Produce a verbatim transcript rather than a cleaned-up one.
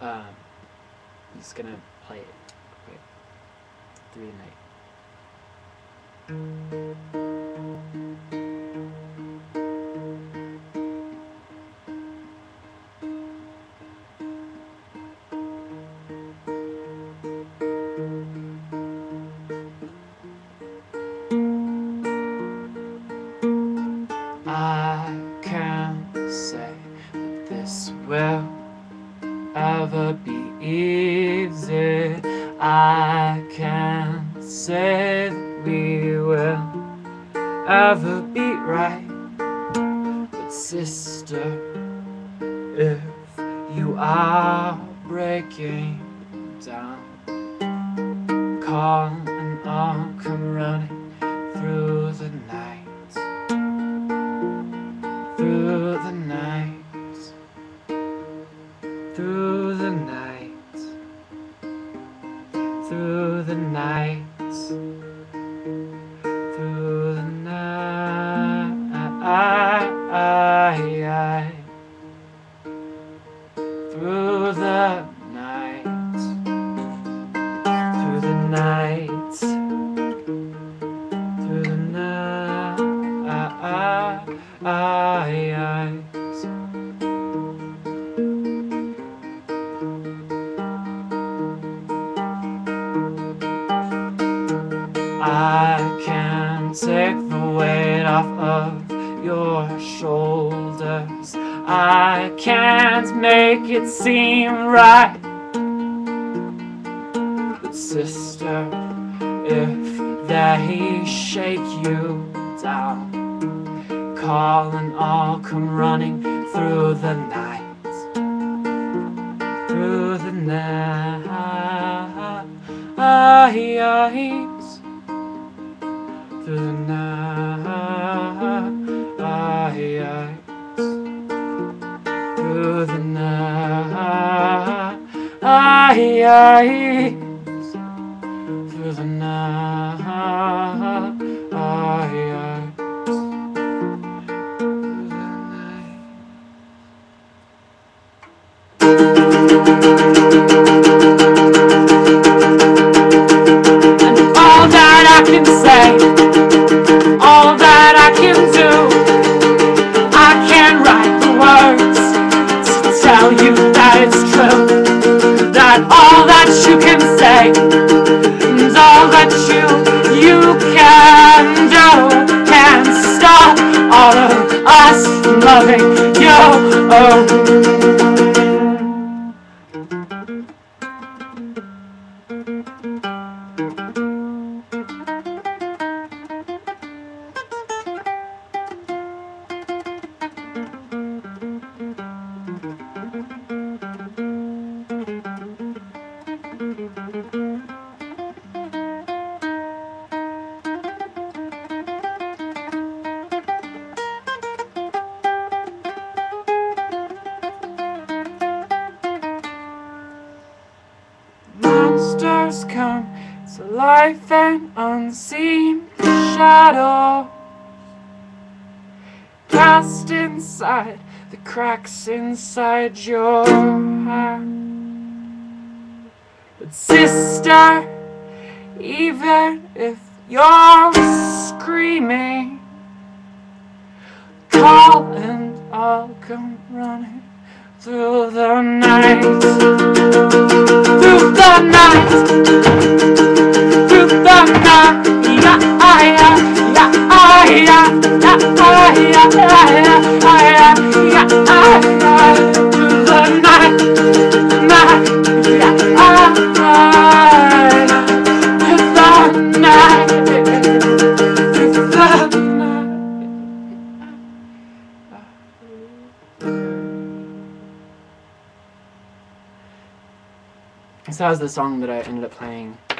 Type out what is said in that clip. Um, I'm just gonna play it quick. Through the Night. I can't say that this will ever be easy. I can't say that we will ever be right. But sister, if you are breaking down, call and I'll come running through the night. Through the night, through the night, through the night, through the night, through the night, through the night. I, I. I can't take the weight off of your shoulders. I can't make it seem right. But sister, if they shake you down, call and I'll come running through the night, through the night, through the night, through the night, through the night. And all that I can say, all that I can do, I can't write the words to tell you that it's true. That all that you can say, and all that you, you can do, can't stop all of us from loving you. Oh. Monsters come to life and unseen shadow, cast inside the cracks inside your heart. But sister, even if you're screaming, call and I'll come running through the night. Through the night, through the night, yeah, yeah, yeah, yeah, yeah, yeah, yeah, yeah, yeah, through the night, night, yeah, through the night, through the night. So that was the song that I ended up playing.